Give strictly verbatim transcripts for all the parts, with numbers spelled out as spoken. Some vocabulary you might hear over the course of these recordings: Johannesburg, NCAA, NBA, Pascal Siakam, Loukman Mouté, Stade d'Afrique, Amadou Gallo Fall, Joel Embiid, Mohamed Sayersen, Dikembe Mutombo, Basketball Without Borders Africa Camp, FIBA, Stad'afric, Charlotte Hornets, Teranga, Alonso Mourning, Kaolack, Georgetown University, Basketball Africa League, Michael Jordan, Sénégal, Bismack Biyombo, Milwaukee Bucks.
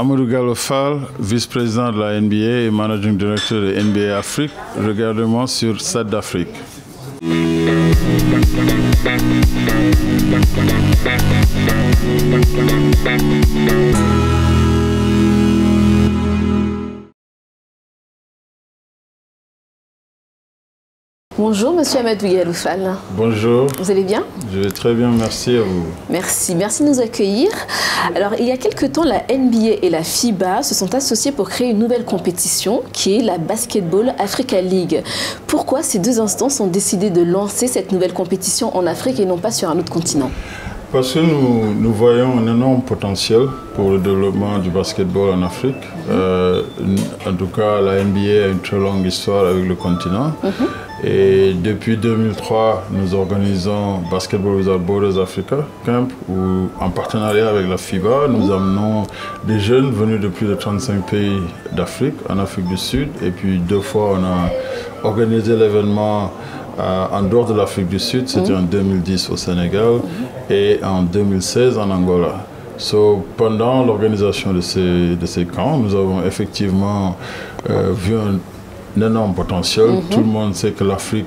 Amadou Gallo Fall, vice-président de la N B A et managing director de N B A Afrique, regardez-moi sur Stade d'Afrique. Bonjour Monsieur Amadou Gallo Fall. Bonjour. Vous allez bien? Je vais très bien, merci à vous. Merci, merci de nous accueillir. Alors il y a quelques temps, la N B A et la FIBA se sont associées pour créer une nouvelle compétition qui est la Basketball Africa League. Pourquoi ces deux instances ont décidé de lancer cette nouvelle compétition en Afrique et non pas sur un autre continent? Parce que nous, nous voyons un énorme potentiel pour le développement du basketball en Afrique. Euh, en tout cas, la N B A a une très longue histoire avec le continent. Mm-hmm. Et depuis deux mille trois, nous organisons Basketball Without Borders Africa Camp, où, en partenariat avec la FIBA, nous mm-hmm. amenons des jeunes venus de plus de trente-cinq pays d'Afrique, en Afrique du Sud. Et puis deux fois, on a organisé l'événement Euh, en dehors de l'Afrique du Sud, c'était mmh. en deux mille dix au Sénégal mmh. et en deux mille seize en Angola. So, pendant l'organisation de ces, de ces camps, nous avons effectivement euh, vu un, un énorme potentiel. Mmh. Tout le monde sait que l'Afrique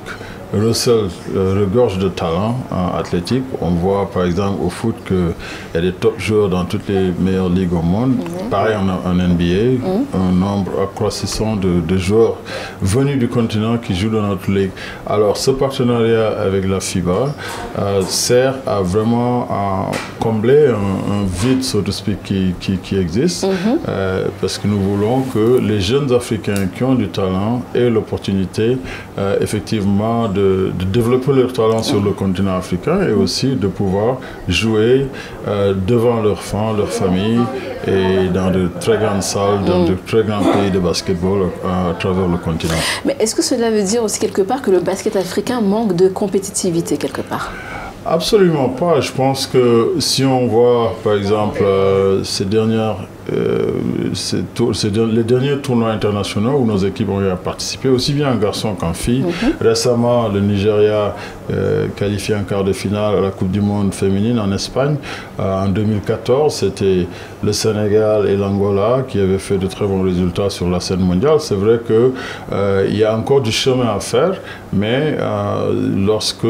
recèle, euh, regorge de talents euh, athlétiques. On voit par exemple au foot qu'il y a des top joueurs dans toutes les meilleures ligues au monde. Mmh. Pareil en, en N B A, mmh. un nombre accroissant de, de joueurs venus du continent qui jouent dans notre ligue. Alors ce partenariat avec la FIBA euh, sert à vraiment à combler un, un vide, so to speak, qui, qui, qui existe. Mmh. Euh, parce que nous voulons que les jeunes Africains qui ont du talent aient l'opportunité euh, effectivement de De, de développer leur talent sur le continent africain et aussi de pouvoir jouer euh, devant leurs fans, leur famille et dans de très grandes salles, dans de très grands pays de basketball à, à travers le continent. Mais est-ce que cela veut dire aussi quelque part que le basket africain manque de compétitivité quelque part? Absolument pas. Je pense que si on voit, par exemple, euh, ces dernières, euh, ces tours, ces de, les derniers tournois internationaux où nos équipes ont participé, aussi bien en garçons qu'en filles. Mm-hmm. Récemment, le Nigeria euh, qualifié en quart de finale à la Coupe du Monde féminine en Espagne. Euh, en deux mille quatorze, c'était le Sénégal et l'Angola qui avaient fait de très bons résultats sur la scène mondiale. C'est vrai qu'il euh, y a encore du chemin à faire, mais euh, lorsque,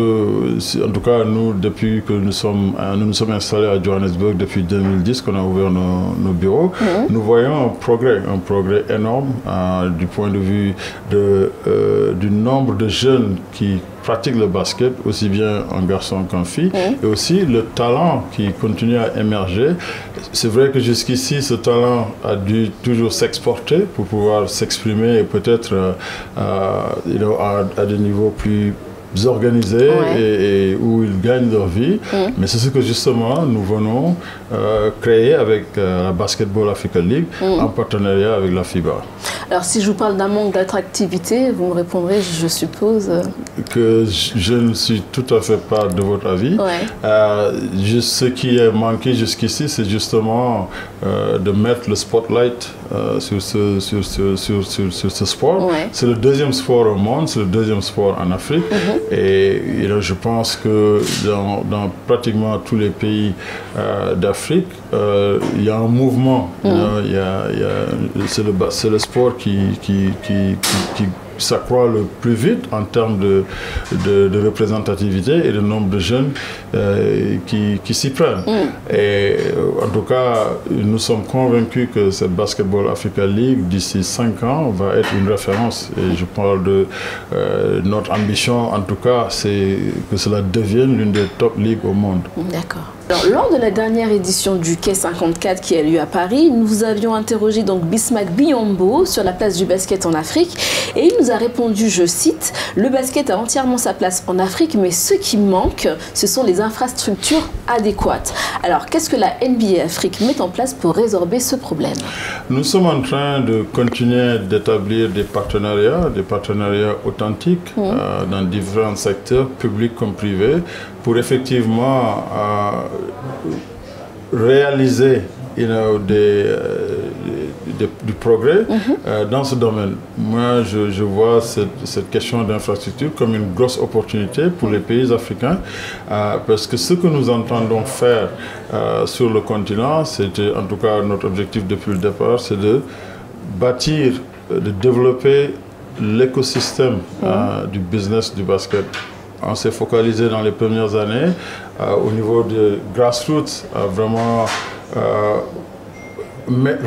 en tout cas, nous, depuis que nous sommes, nous nous sommes installés à Johannesburg depuis deux mille dix, qu'on a ouvert nos, nos bureaux, mmh. nous voyons un progrès, un progrès énorme euh, du point de vue de, euh, du nombre de jeunes qui pratiquent le basket, aussi bien en garçon qu'en fille, mmh. et aussi le talent qui continue à émerger. C'est vrai que jusqu'ici, ce talent a dû toujours s'exporter pour pouvoir s'exprimer et peut-être euh, euh, you know, à, à des niveaux plus organisés ouais. et, et où ils gagnent leur vie. Mmh. Mais c'est ce que justement nous venons euh, créer avec euh, la Basketball Africa League mmh. en partenariat avec la FIBA. Alors si je vous parle d'un manque d'attractivité, vous me répondrez, je suppose que je, je ne suis tout à fait pas de votre avis. Ouais. Euh, juste ce qui est manqué jusqu'ici, c'est justement euh, de mettre le spotlight euh, sur, ce, sur, sur, sur, sur, sur ce sport. Ouais. C'est le deuxième sport au monde, c'est le deuxième sport en Afrique. Mmh. Et, et là, je pense que dans, dans pratiquement tous les pays euh, d'Afrique, euh, il y a un mouvement. Mmh. Il y a, il y a, c'est le, c'est le sport qui, qui, qui, qui, qui s'accroît le plus vite en termes de, de, de représentativité et de nombre de jeunes euh, qui, qui s'y prennent. Mm. Et en tout cas, nous sommes convaincus que cette Basketball Africa League, d'ici cinq ans, va être une référence. Et je parle de euh, notre ambition, en tout cas, c'est que cela devienne l'une des top ligues au monde. D'accord. Alors, lors de la dernière édition du K cinquante-quatre qui a lieu à Paris, nous vous avions interrogé donc Bismack Biyombo sur la place du basket en Afrique et il nous a répondu, je cite, « Le basket a entièrement sa place en Afrique, mais ce qui manque, ce sont les infrastructures adéquates. » Alors, qu'est-ce que la N B A Afrique met en place pour résorber ce problème? Nous sommes en train de continuer d'établir des partenariats, des partenariats authentiques mmh. euh, dans différents secteurs, publics comme privés, pour effectivement euh, réaliser you know, des, euh, de, du progrès mm-hmm. euh, dans ce domaine. Moi, je, je vois cette, cette question d'infrastructure comme une grosse opportunité pour les pays africains euh, parce que ce que nous entendons faire euh, sur le continent, c'était en tout cas notre objectif depuis le départ, c'est de bâtir, de développer l'écosystème mmh. euh, du business du basket. On s'est focalisé dans les premières années euh, au niveau de grassroots à vraiment euh,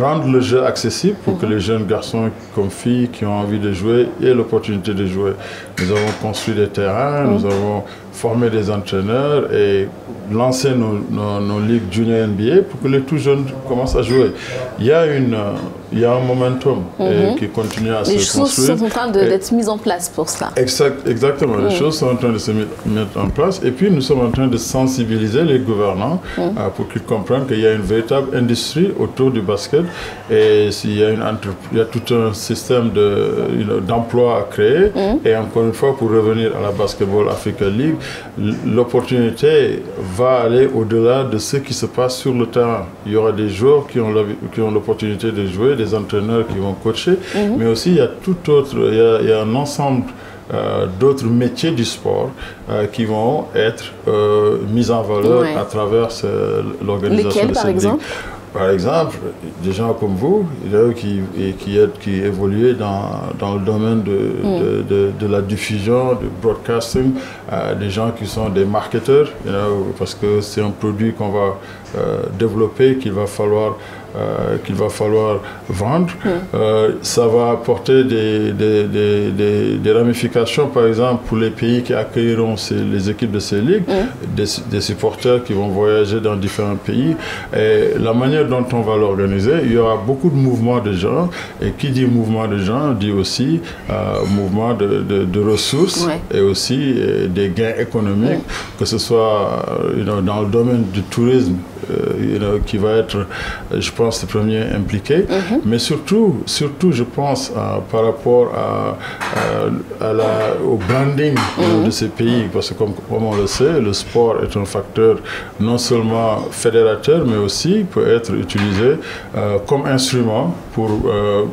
rendre le jeu accessible pour mmh. que les jeunes garçons comme filles qui ont envie de jouer aient l'opportunité de jouer. Nous avons construit des terrains, mmh. nous avons formé des entraîneurs et lancé nos, nos, nos ligues junior N B A pour que les tout jeunes commencent à jouer. Il y a une... Il y a un momentum mm-hmm. et qui continue à les se construire. Les choses sont en train d'être mises en place pour ça. Exact, exactement, mm. les choses sont en train de se mettre en place. Et puis, nous sommes en train de sensibiliser les gouvernants mm. euh, pour qu'ils comprennent qu'il y a une véritable industrie autour du basket. Et il y a, une il y a tout un système d'emploi de, à créer. Mm. Et encore une fois, pour revenir à la Basketball Africa League, l'opportunité va aller au-delà de ce qui se passe sur le terrain. Il y aura des joueurs qui ont l'opportunité de jouer, des entraîneurs qui vont coacher, mm-hmm. mais aussi il y a tout autre, il y a, il y a un ensemble euh, d'autres métiers du sport euh, qui vont être euh, mis en valeur ouais. à travers euh, l'organisation de cette ligue. Par exemple, des gens comme vous, qui, qui, qui évoluaient dans, dans le domaine de, mm. de, de, de la diffusion, du broadcasting, euh, des gens qui sont des marketeurs, parce que c'est un produit qu'on va euh, développer, qu'il va falloir Euh, qu'il va falloir vendre. Mm. Euh, ça va apporter des, des, des, des, des ramifications, par exemple, pour les pays qui accueilleront ces, les équipes de ces ligues, mm. des, des supporters qui vont voyager dans différents pays. Et la manière dont on va l'organiser, il y aura beaucoup de mouvements de gens. Et qui dit mouvement de gens, dit aussi euh, mouvement de, de, de ressources ouais. et aussi et des gains économiques, mm. que ce soit you know, dans le domaine du tourisme, you know, qui va être, je pense, le premier impliqué, mm-hmm. mais surtout, surtout, je pense euh, par rapport à, à, à la, au branding mm-hmm. de ces pays, parce que comme, comme on le sait, le sport est un facteur non seulement fédérateur, mais aussi peut être utilisé euh, comme instrument pour euh,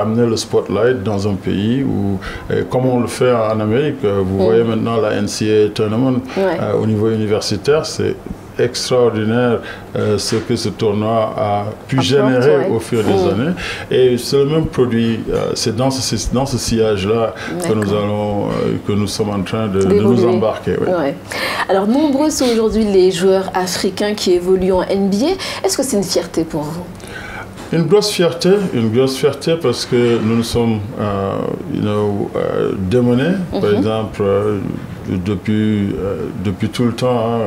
amener le spotlight dans un pays où, comme on le fait en Amérique, vous mm. voyez maintenant la N C A A tournament ouais. euh, au niveau universitaire, c'est extraordinaire euh, ce que ce tournoi a pu Après, générer ouais. au fur et des mm. années. Et c'est le même produit, euh, c'est dans ce, dans ce sillage-là que nous allons, euh, que nous sommes en train de, de nous embarquer. Ouais. Ouais. Alors, nombreux sont aujourd'hui les joueurs africains qui évoluent en N B A. Est-ce que c'est une fierté pour vous ? Une grosse fierté, une grosse fierté parce que nous nous sommes euh, you know, euh, démenés, mm-hmm. par exemple, euh, depuis, euh, depuis tout le temps, hein,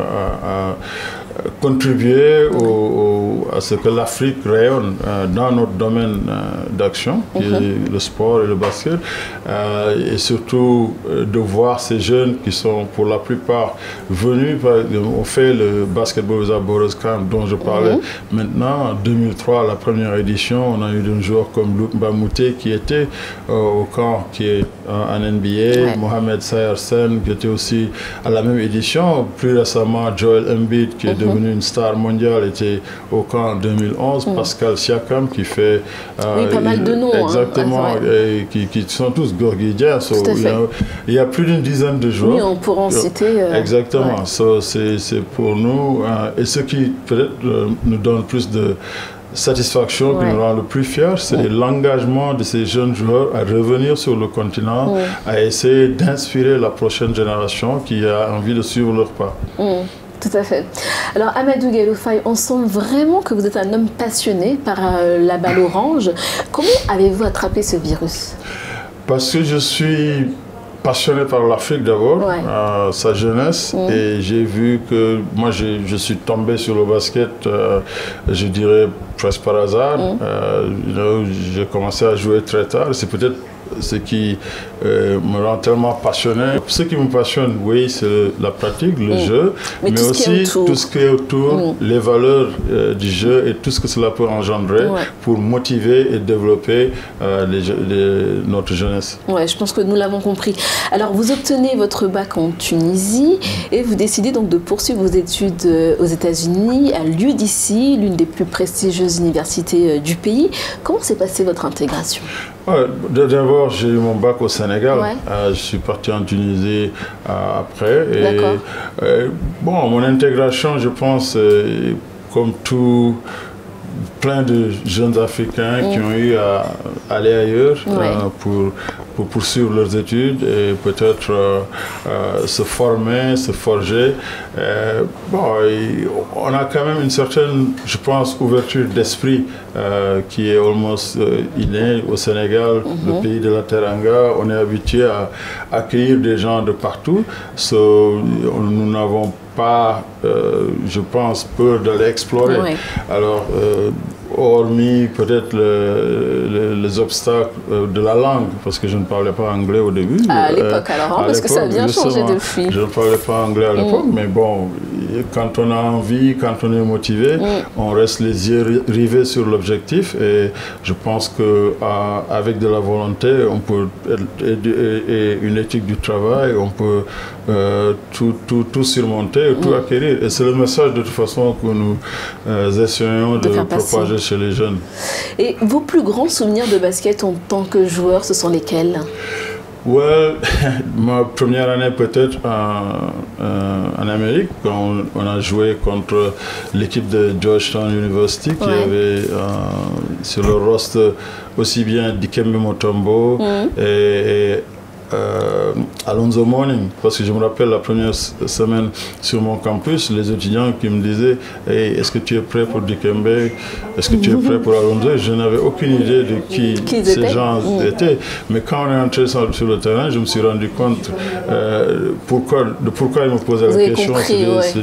à, à contribuer au, au, à ce que l'Afrique rayonne euh, dans notre domaine euh, d'action, qui mm-hmm. est le sport et le basket, euh, et surtout euh, de voir ces jeunes qui sont pour la plupart venus, par, on fait le Basketball Without Borders Camp dont je parlais mm-hmm. maintenant, en deux mille trois, la première édition, on a eu un joueur comme Loukman Mouté qui était euh, au camp, qui est euh, en N B A, ouais. Mohamed Sayersen qui était aussi à la même édition, plus récemment Joel Embiid qui est mm-hmm. devenu une star mondiale, était au camp en deux mille onze, mm. Pascal Siakam qui fait... Euh, oui, pas mal de noms. Exactement, hein, et qui, qui sont tous gorgidien. So, il y a plus d'une dizaine de joueurs. Oui, on pourra en citer. Euh, exactement, ouais. so, c'est pour nous, hein, et ce qui peut-être euh, nous donne plus de satisfaction ouais. qui nous rend le plus fiers, c'est ouais. l'engagement de ces jeunes joueurs à revenir sur le continent, ouais. à essayer d'inspirer la prochaine génération qui a envie de suivre leur pas. Ouais. Tout à fait. Alors, Amadou Gallo Fall, on sent vraiment que vous êtes un homme passionné par euh, la balle orange. Comment avez-vous attrapé ce virus? Parce que je suis passionné par l'Afrique d'abord, ouais. euh, sa jeunesse, mmh. et j'ai vu que moi, je suis tombé sur le basket, euh, je dirais presque par hasard. Mmh. Euh, J'ai commencé à jouer très tard. C'est peut-être ce qui euh, me rend tellement passionné. Ce qui me passionne, oui, c'est la pratique, le mmh. jeu, mais, mais aussi tout ce qui est autour, mmh. les valeurs euh, du jeu et tout ce que cela peut engendrer ouais. pour motiver et développer euh, les, les, notre jeunesse. Ouais, je pense que nous l'avons compris. Alors, vous obtenez votre bac en Tunisie et vous décidez donc de poursuivre vos études aux États-Unis à l'U D C, l'une des plus prestigieuses universités du pays. Comment s'est passée votre intégration? D'abord, j'ai eu mon bac au Sénégal. Ouais. Euh, je suis parti en Tunisie euh, après. Et, euh, bon, mon intégration, je pense, euh, comme tout, plein de jeunes Africains mmh. qui ont eu à aller ailleurs ouais. euh, pour, pour poursuivre leurs études et peut-être euh, euh, se former, se forger. Euh, bon, on a quand même une certaine, je pense, ouverture d'esprit euh, qui est almost euh, innée au Sénégal, mmh. le pays de la Teranga. On est habitué à accueillir des gens de partout. So, nous n'avons pas, euh, je pense, peur d'aller explorer. Oui. Alors, euh, hormis peut-être le, le, les obstacles de la langue, parce que je ne parlais pas anglais au début. À l'époque, euh, alors, hein, parce que ça a bien changé depuis. Je ne parlais pas anglais à l'époque, mm. mais bon, quand on a envie, quand on est motivé, mm. on reste les yeux rivés sur l'objectif et je pense qu'avec de la volonté, on peut, et, et, et une éthique du travail, on peut euh, tout, tout, tout surmonter, tout mm. acquérir. Et c'est le message de toute façon que nous euh, essayons de, de propager chez les jeunes. Et vos plus grands souvenirs de basket en tant que joueur, ce sont lesquels? Well, ma première année peut-être en, en Amérique, quand on, on a joué contre l'équipe de Georgetown University qui ouais. avait euh, sur le roster aussi bien Dikembe Mutombo mmh. et, et Euh, Alonso Mourning, parce que je me rappelle la première semaine sur mon campus, les étudiants qui me disaient hey, est-ce que tu es prêt pour Dikembe? Est-ce que tu es prêt pour Alonso? Je n'avais aucune idée de qui, qui ces étaient. gens mmh. étaient. Mais quand on est entré sur, sur le terrain, je me suis rendu compte euh, pourquoi, de pourquoi ils me posaient Vous la question. C'est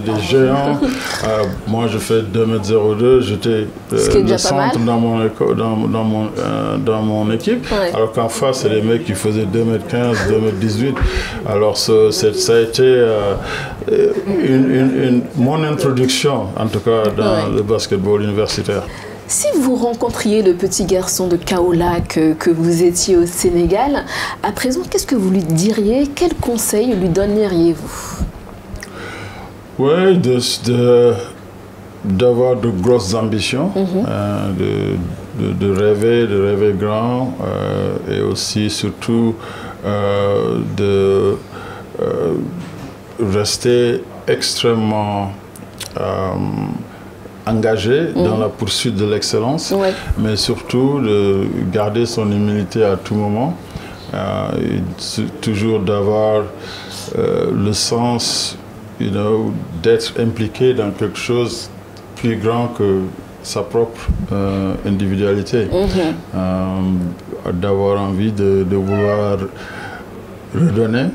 des, ouais. des géants. euh, moi, je fais deux mètres zéro deux, j'étais euh, le centre dans mon, dans, dans, mon, euh, dans mon équipe, ouais. alors qu'en face, c'est les mecs qui faisaient deux mètres quinze. deux mille dix-huit. Alors, ce, ça a été euh, une, une, une, mon introduction, en tout cas, dans ouais. le basketball universitaire. Si vous rencontriez le petit garçon de Kaolack que, que vous étiez au Sénégal, à présent, qu'est-ce que vous lui diriez? Quel conseil lui donneriez-vous? Oui, de, de, d'avoir de grosses ambitions, mm-hmm. euh, de, de, de rêver, de rêver grand, euh, et aussi, surtout, Euh, de euh, rester extrêmement euh, engagé mmh. dans la poursuite de l'excellence, ouais. mais surtout de garder son humilité à tout moment, euh, et toujours d'avoir euh, le sens you know, d'être impliqué dans quelque chose plus grand que sa propre euh, individualité, mm-hmm. euh, d'avoir envie de, de vouloir redonner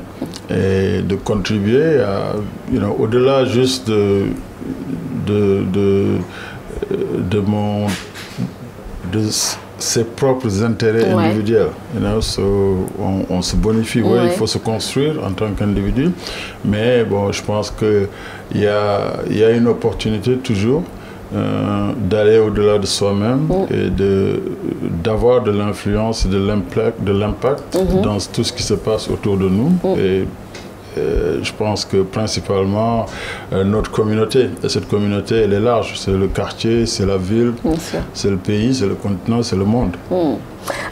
et de contribuer à, you know, au-delà juste de, de, de, de mon... de, ses propres intérêts ouais. individuels. You know, so on, on se bonifie, ouais, ouais. il faut se construire en tant qu'individu, mais bon, je pense qu'il y a, y a une opportunité toujours Euh, d'aller au-delà de soi-même mm. et d'avoir de l'influence, de l'impact mm-hmm. dans tout ce qui se passe autour de nous. Mm. Et, et je pense que principalement euh, notre communauté, et cette communauté elle est large, c'est le quartier, c'est la ville, c'est le pays, c'est le continent, c'est le monde. Mm.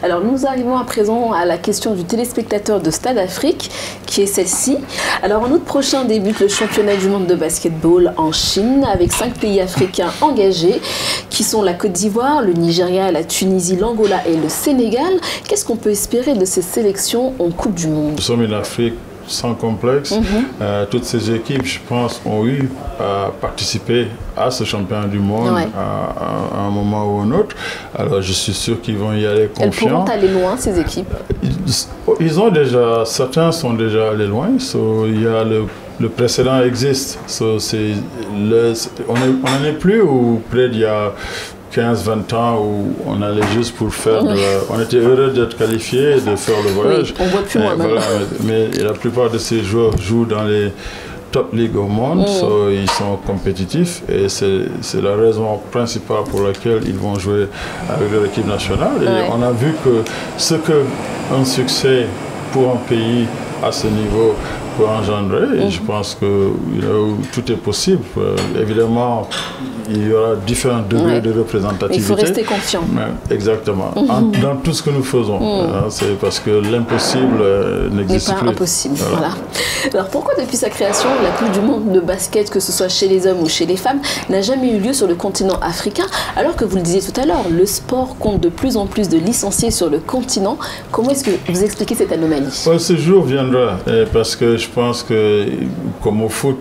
Alors nous arrivons à présent à la question du téléspectateur de Stade Afrique, qui est celle-ci. Alors en août prochain débute le championnat du monde de basketball en Chine, avec cinq pays africains engagés, qui sont la Côte d'Ivoire, le Nigeria, la Tunisie, l'Angola et le Sénégal. Qu'est-ce qu'on peut espérer de ces sélections en Coupe du Monde? Nous sommes en Afrique sans complexe. Mm-hmm. euh, toutes ces équipes, je pense, ont eu à participer à ce championnat du monde ouais. à, à, à un moment ou un autre. Alors, je suis sûr qu'ils vont y aller confiants. Elles pourront aller loin, ces équipes? Ils, ils ont déjà... Certains sont déjà allés loin. So, il y a le, le précédent existe. So, c'est le, on n'en est plus ou près d'il y a quinze vingt ans où on allait juste pour faire... De, on était heureux d'être qualifiés et de faire le voyage. Oui, on voit plus loin voilà, mais, mais la plupart de ces joueurs jouent dans les top ligues au monde. Mmh. So, ils sont compétitifs et c'est la raison principale pour laquelle ils vont jouer avec leur équipe nationale. Et ouais. on a vu que ce qu'un succès pour un pays à ce niveau peut engendrer, et je pense que tout est possible. Évidemment, il y aura différents degrés ouais. de représentativité. Il faut rester confiant. Exactement. Mm-hmm. en, dans tout ce que nous faisons. Mm. C'est parce que l'impossible euh, n'existe plus. Impossible. Voilà. Voilà. Alors pourquoi depuis sa création, la Coupe du Monde de basket, que ce soit chez les hommes ou chez les femmes, n'a jamais eu lieu sur le continent africain, alors que vous le disiez tout à l'heure, le sport compte de plus en plus de licenciés sur le continent. Comment est-ce que vous expliquez cette anomalie? Ouais, ce jour viendra, parce que je pense que, comme au foot,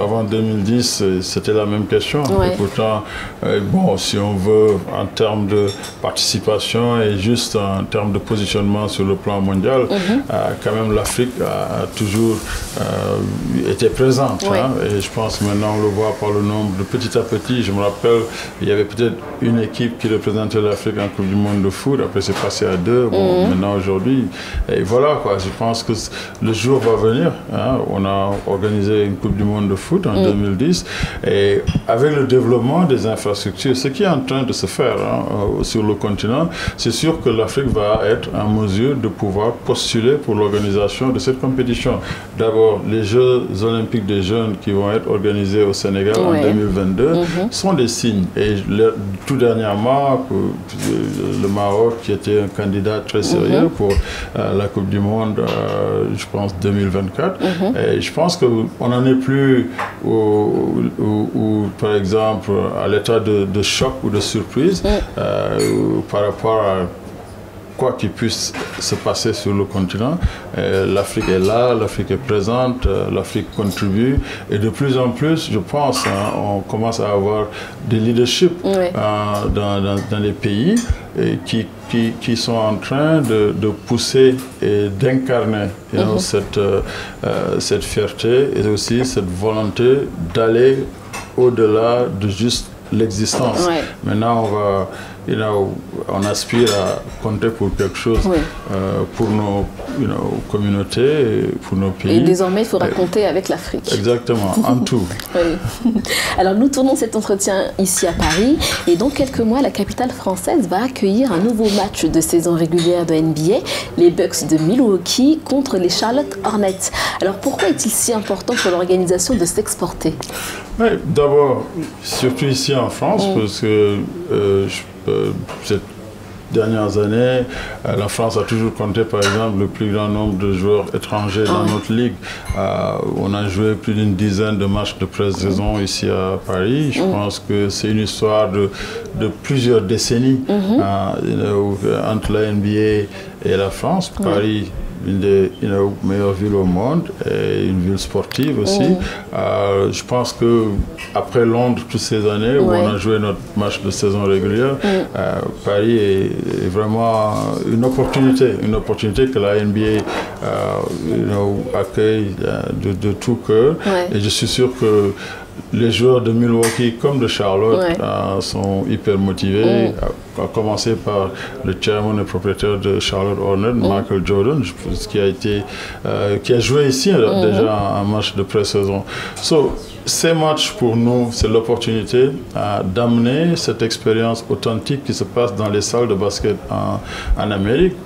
avant deux mille dix, c'était la même question. Ouais. Pourtant, euh, bon, si on veut, en termes de participation et juste en termes de positionnement sur le plan mondial, mm-hmm. euh, quand même l'Afrique a toujours euh, été présente. Oui. Hein, et je pense maintenant, on le voit par le nombre de petit à petit. Je me rappelle, il y avait peut-être une équipe qui représentait l'Afrique en Coupe du Monde de foot. Après, c'est passé à deux. Bon, mm-hmm. maintenant, aujourd'hui. Et voilà, quoi. Je pense que le jour va venir. Hein, on a organisé une Coupe du Monde de foot en mm-hmm. deux mille dix. Et avec le développement des infrastructures, ce qui est en train de se faire hein, sur le continent, c'est sûr que l'Afrique va être en mesure de pouvoir postuler pour l'organisation de cette compétition. D'abord, les Jeux olympiques des jeunes qui vont être organisés au Sénégal ouais. en deux mille vingt-deux mmh. sont des signes. Et le, tout dernièrement, le Maroc, qui était un candidat très sérieux mmh. pour euh, la Coupe du Monde, euh, je pense, deux mille vingt-quatre. Mmh. Et je pense qu'on n'en est plus où, où, où, par exemple, à l'état de, de choc ou de surprise mm. euh, par rapport à quoi qu'il puisse se passer sur le continent. Euh, L'Afrique est là, l'Afrique est présente, euh, l'Afrique contribue. Et de plus en plus, je pense, hein, on commence à avoir des leaderships mm. euh, dans, dans, dans les pays et qui Qui, qui sont en train de, de pousser et d'incarner you know, mm-hmm. cette, euh, cette fierté et aussi cette volonté d'aller au-delà de juste l'existence. Ouais. Maintenant, on va... You know, on aspire à compter pour quelque chose oui. euh, pour nos you know, communautés, pour nos pays. Et désormais, il faudra euh, compter avec l'Afrique. Exactement, en tout. Oui. Alors, nous tournons cet entretien ici à Paris. Et dans quelques mois, la capitale française va accueillir un nouveau match de saison régulière de N B A, les Bucks de Milwaukee contre les Charlotte Hornets. Alors, pourquoi est-il si important pour l'organisation de s'exporter? Oui, d'abord, surtout ici en France, oui. parce que euh, je ces dernières années, la France a toujours compté, par exemple, le plus grand nombre de joueurs étrangers dans notre ligue. Euh, on a joué plus d'une dizaine de matchs de pré-saison ici à Paris. Je pense que c'est une histoire de, de plusieurs décennies euh, entre la N B A et la France. Paris, une des you know, meilleures villes au monde et une ville sportive aussi. Mmh. Euh, je pense que après Londres, toutes ces années où ouais. on a joué notre match de saison régulière, mmh. euh, Paris est, est vraiment une opportunité, une opportunité que la N B A euh, you know, accueille de, de tout cœur. Ouais. Et je suis sûr que les joueurs de Milwaukee comme de Charlotte ouais. euh, sont hyper motivés, mm. à, à commencer par le chairman et propriétaire de Charlotte Hornets, mm. Michael Jordan, qui a, été, euh, qui a joué ici alors, mm. déjà un match de pré-saison. So, ces matchs pour nous, c'est l'opportunité euh, d'amener cette expérience authentique qui se passe dans les salles de basket en, en Amérique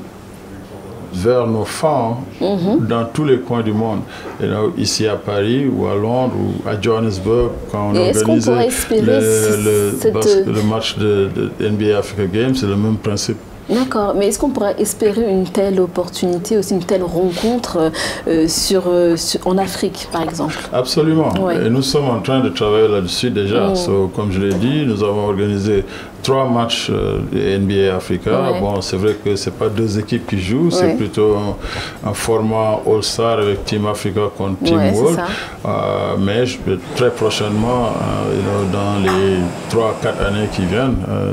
vers nos fans mm-hmm. dans tous les coins du monde. Et là, ici à Paris ou à Londres ou à Johannesburg, quand on organise le, le, cette... le match de, de N B A Africa Games, c'est le même principe. D'accord, mais est-ce qu'on pourrait espérer une telle opportunité, aussi une telle rencontre euh, sur, euh, sur, en Afrique, par exemple? Absolument, ouais. et nous sommes en train de travailler là-dessus déjà. Mmh. So, comme je l'ai dit, nous avons organisé trois matchs euh, de N B A Africa. Ouais. Bon, c'est vrai que ce n'est pas deux équipes qui jouent, ouais. c'est plutôt un, un format All-Star avec Team Africa contre Team ouais, World. Euh, mais je, très prochainement, euh, dans les trois, quatre années qui viennent, euh,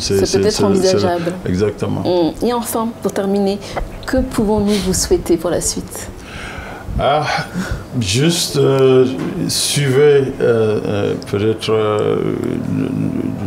c'est peut-être envisageable. Exactement. Et enfin, pour terminer, que pouvons-nous vous souhaiter pour la suite? Ah, juste euh, suivez, euh, euh, peut-être euh,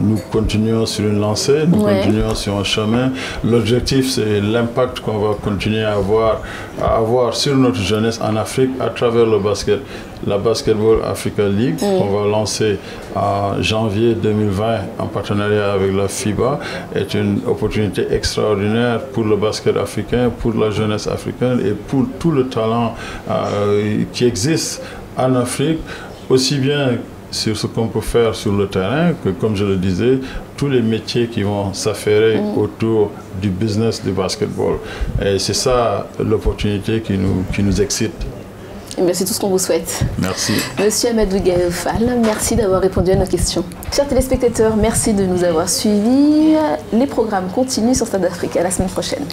nous continuons sur une lancée, nous ouais. continuons sur un chemin. L'objectif, c'est l'impact qu'on va continuer à avoir, à avoir sur notre jeunesse en Afrique à travers le basket. La Basketball Africa League, mm. qu'on va lancer en janvier deux mille vingt en partenariat avec la FIBA, est une opportunité extraordinaire pour le basket africain, pour la jeunesse africaine et pour tout le talent euh, qui existe en Afrique, aussi bien sur ce qu'on peut faire sur le terrain que, comme je le disais, tous les métiers qui vont s'affairer mmh. autour du business du basketball. Et c'est ça l'opportunité qui nous, qui nous excite. C'est tout ce qu'on vous souhaite. Merci. Monsieur Amadou Gallo Fall, merci d'avoir répondu à nos questions. Chers téléspectateurs, merci de nous avoir suivis. Les programmes continuent sur Stade d'Afrique. À la semaine prochaine.